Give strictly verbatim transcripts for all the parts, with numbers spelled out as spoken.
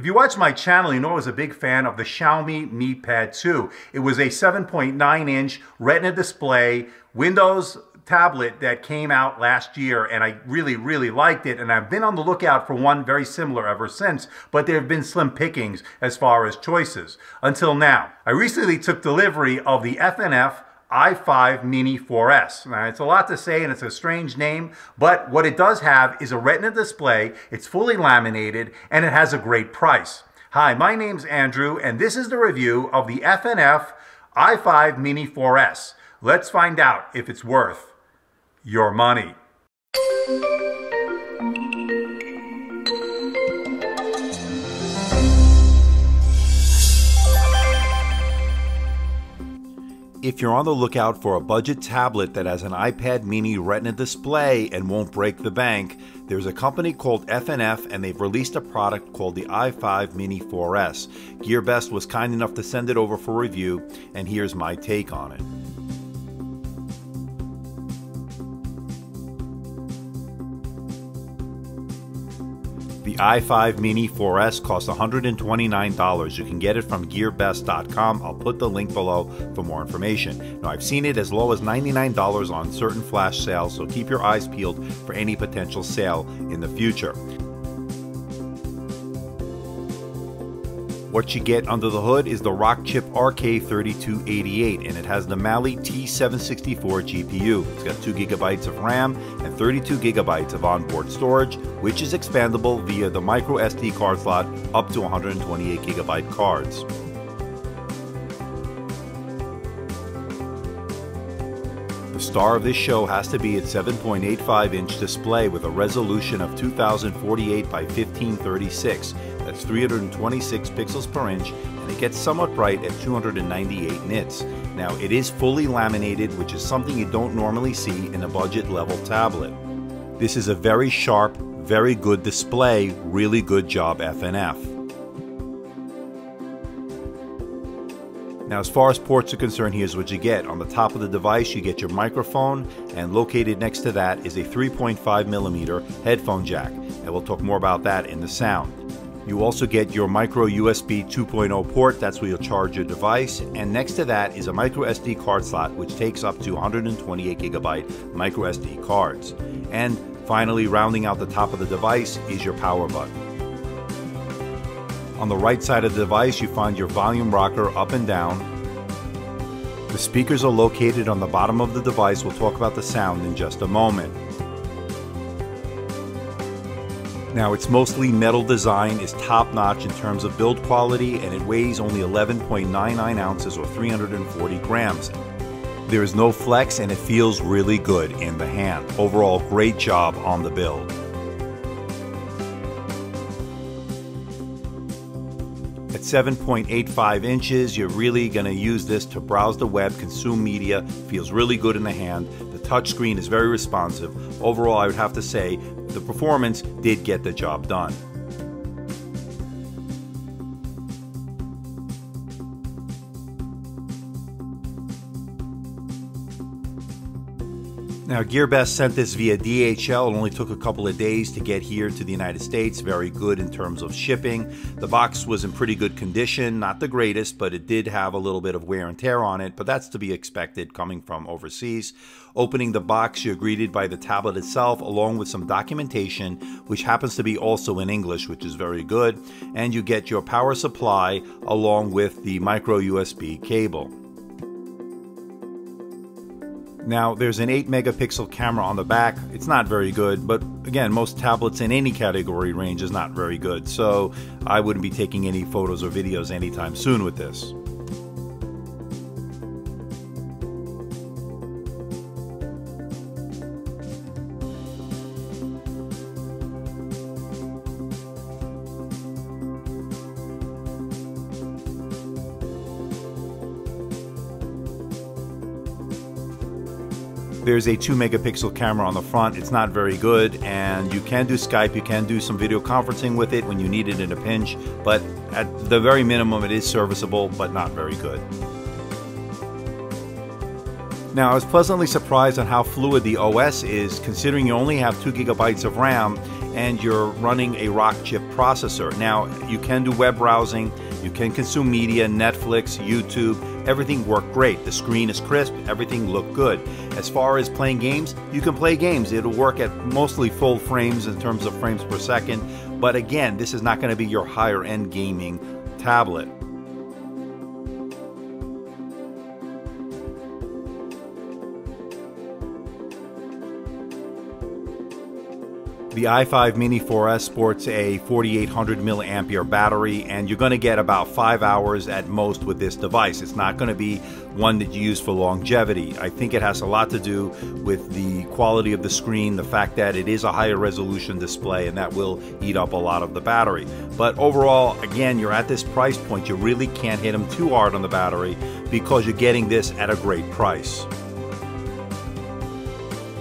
If you watch my channel, you know I was a big fan of the Xiaomi Mi Pad two. It was a seven point nine inch Retina display, Windows tablet that came out last year, and I really, really liked it, and I've been on the lookout for one very similar ever since, but there have been slim pickings as far as choices. Until now. I recently took delivery of the F N F iFive Mini four S. Now, it's a lot to say and it's a strange name, but what it does have is a Retina display, it's fully laminated, and it has a great price. Hi, my name's Andrew, and this is the review of the F N F iFive Mini four S. Let's find out if it's worth your money. If you're on the lookout for a budget tablet that has an iPad mini Retina display and won't break the bank, there's a company called F N F, and they've released a product called the iFive Mini four S. Gearbest was kind enough to send it over for review, and here's my take on it. The iFive Mini four S costs one hundred twenty-nine dollars. You can get it from gearbest dot com. I'll put the link below for more information. Now, I've seen it as low as ninety-nine dollars on certain flash sales, so keep your eyes peeled for any potential sale in the future. What you get under the hood is the Rockchip R K thirty-two eighty-eight, and it has the Mali T seven sixty-four G P U. It's got two gigabytes of RAM and thirty-two gigabytes of onboard storage, which is expandable via the micro S D card slot up to one hundred twenty-eight gigabyte cards. The star of this show has to be its seven point eight five inch display with a resolution of two thousand forty-eight by fifteen thirty-six. That's three hundred twenty-six pixels per inch, and it gets somewhat bright at two hundred ninety-eight nits. Now, it is fully laminated, which is something you don't normally see in a budget level tablet. This is a very sharp, very good display. Really good job, F N F. Now, as far as ports are concerned, here's what you get. On the top of the device, you get your microphone, and located next to that is a three point five millimeter headphone jack. And we'll talk more about that in the sound. You also get your micro U S B two point oh port. That's where you'll charge your device. And next to that is a micro S D card slot, which takes up to one hundred twenty-eight gigabyte micro S D cards. And finally, rounding out the top of the device is your power button. On the right side of the device, you find your volume rocker up and down. The speakers are located on the bottom of the device. We'll talk about the sound in just a moment. Now, its mostly metal design is top-notch in terms of build quality, and it weighs only eleven point nine nine ounces or three hundred forty grams. There is no flex, and it feels really good in the hand. Overall, great job on the build. At seven point eight five inches, you're really going to use this to browse the web, consume media. Feels really good in the hand. The touchscreen is very responsive. Overall, I would have to say the performance did get the job done. Now, Gearbest sent this via D H L. It only took a couple of days to get here to the United States. Very good in terms of shipping. The box was in pretty good condition. Not the greatest, but it did have a little bit of wear and tear on it, but that's to be expected coming from overseas. Opening the box, you're greeted by the tablet itself, along with some documentation, which happens to be also in English, which is very good. And you get your power supply along with the micro U S B cable. Now, there's an eight megapixel camera on the back. It's not very good, but again, most tablets in any category range is not very good, so I wouldn't be taking any photos or videos anytime soon with this. There's a two megapixel camera on the front. It's not very good, and you can do Skype, you can do some video conferencing with it when you need it in a pinch, but at the very minimum it is serviceable, but not very good. Now, I was pleasantly surprised on how fluid the O S is, considering you only have two gigabytes of RAM. and you're running a Rockchip processor. Now, you can do web browsing, you can consume media, Netflix, YouTube, everything worked great. The screen is crisp, everything looked good. As far as playing games, you can play games. It'll work at mostly full frames in terms of frames per second, but again, this is not gonna be your higher end gaming tablet. The iFive Mini four S sports a forty-eight hundred milliampere battery, and you're going to get about five hours at most with this device. It's not going to be one that you use for longevity. I think it has a lot to do with the quality of the screen, the fact that it is a higher resolution display, and that will eat up a lot of the battery. But overall, again, you're at this price point, you really can't hit them too hard on the battery because you're getting this at a great price.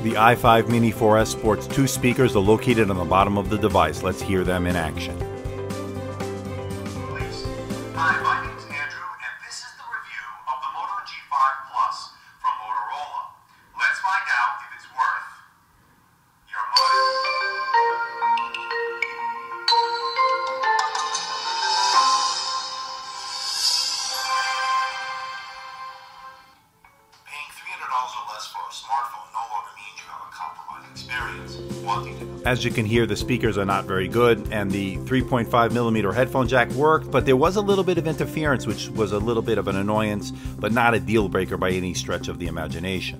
The iFive Mini four S sports two speakers are located on the bottom of the device. Let's hear them in action. Please. Hi, my name's Andrew, and this is the review of the Moto G five Plus from Motorola. Let's find out if it's worth your money. Paying three hundred dollars or less for a smartphone no longer means you have a compromised experience. As you can hear, the speakers are not very good, and the three point five millimeter headphone jack worked, but there was a little bit of interference, which was a little bit of an annoyance, but not a deal breaker by any stretch of the imagination.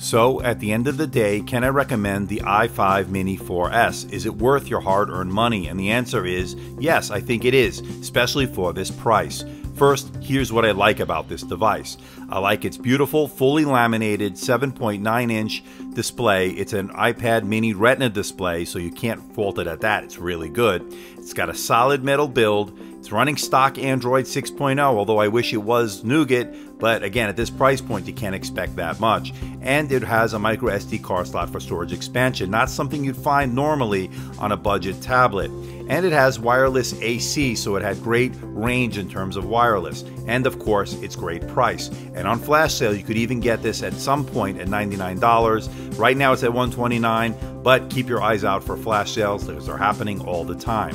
So, at the end of the day, can I recommend the iFive Mini four S? Is it worth your hard-earned money? And the answer is, yes, I think it is, especially for this price. First, here's what I like about this device. I like its beautiful, fully laminated seven point nine inch display. It's an iPad mini Retina display, so you can't fault it at that. It's really good. It's got a solid metal build. It's running stock Android six point oh, although I wish it was Nougat, but again, at this price point, you can't expect that much. And it has a micro S D card slot for storage expansion, not something you'd find normally on a budget tablet. And it has wireless A C, so it had great range in terms of wireless. And of course, its great price. And on flash sale, you could even get this at some point at ninety-nine dollars. Right now it's at one twenty-nine dollars, but keep your eyes out for flash sales because they're happening all the time.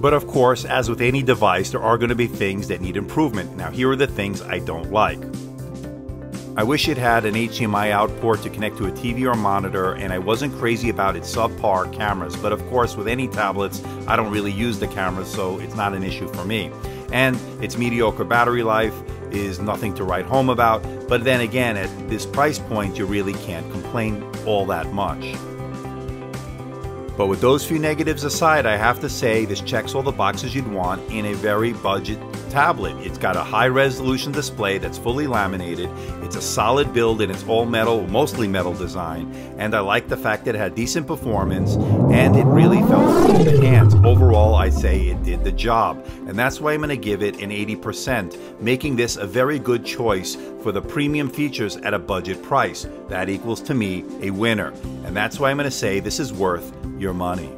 But of course, as with any device, there are going to be things that need improvement. Now, here are the things I don't like. I wish it had an H D M I out port to connect to a T V or monitor, and I wasn't crazy about its subpar cameras, but of course with any tablets I don't really use the cameras, so it's not an issue for me. And its mediocre battery life is nothing to write home about, but then again, at this price point you really can't complain all that much. But with those few negatives aside, I have to say this checks all the boxes you'd want in a very budget tablet. It's got a high resolution display that's fully laminated, it's a solid build and it's all metal, mostly metal design, and I like the fact that it had decent performance and it really felt good in the hands. Overall, I'd say it did the job, and that's why I'm going to give it an eighty percent, making this a very good choice for the premium features at a budget price. That equals to me a winner, and that's why I'm going to say this is worth your money.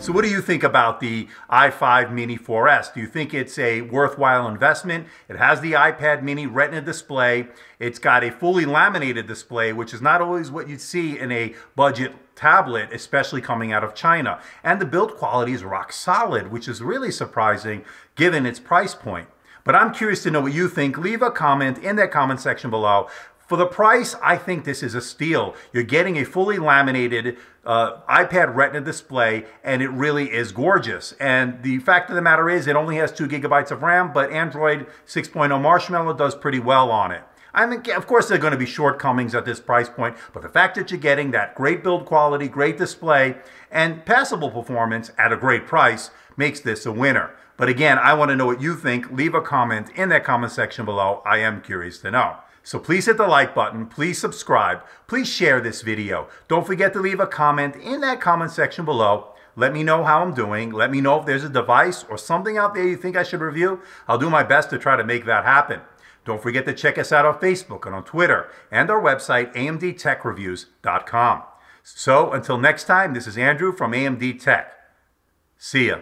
So what do you think about the iFive Mini four S? Do you think it's a worthwhile investment? It has the iPad Mini Retina display. It's got a fully laminated display, which is not always what you'd see in a budget tablet, especially coming out of China. And the build quality is rock solid, which is really surprising given its price point. But I'm curious to know what you think. Leave a comment in that comment section below. For the price, I think this is a steal. You're getting a fully laminated uh, iPad Retina display, and it really is gorgeous. And the fact of the matter is, it only has two gigabytes of RAM, but Android six point oh Marshmallow does pretty well on it. I mean, of course, there are going to be shortcomings at this price point, but the fact that you're getting that great build quality, great display, and passable performance at a great price makes this a winner. But again, I want to know what you think. Leave a comment in that comment section below. I am curious to know. So please hit the like button, please subscribe, please share this video. Don't forget to leave a comment in that comment section below. Let me know how I'm doing. Let me know if there's a device or something out there you think I should review. I'll do my best to try to make that happen. Don't forget to check us out on Facebook and on Twitter and our website, A M D tech reviews dot com. So until next time, this is Andrew from A M D Tech. See ya.